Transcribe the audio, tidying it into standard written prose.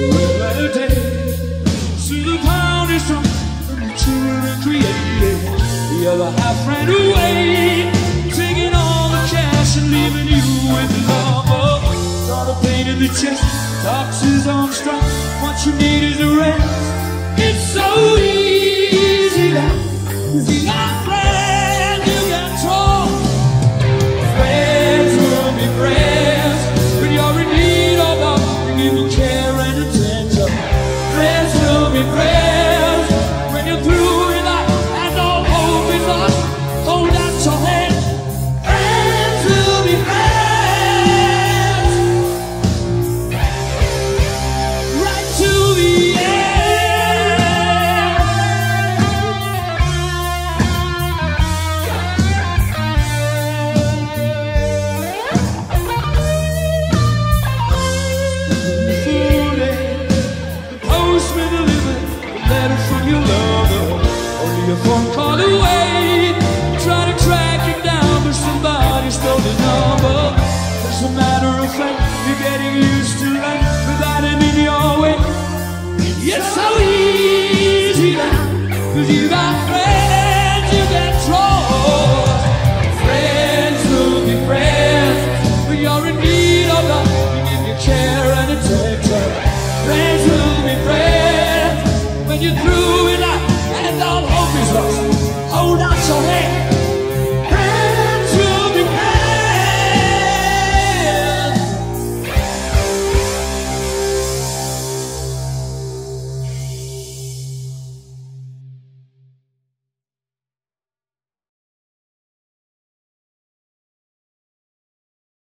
Will I take to the pounding strong to recreate the other half ran away, taking all the cash and leaving you with the love. Got a pain in the chest, boxes on strong. What you need is a rest. It's so easy now, you got friends.